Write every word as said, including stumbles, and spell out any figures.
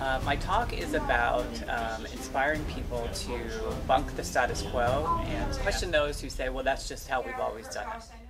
Uh, my talk is about um, inspiring people to bunk the status quo and question those who say, well, that's just how we've always done it.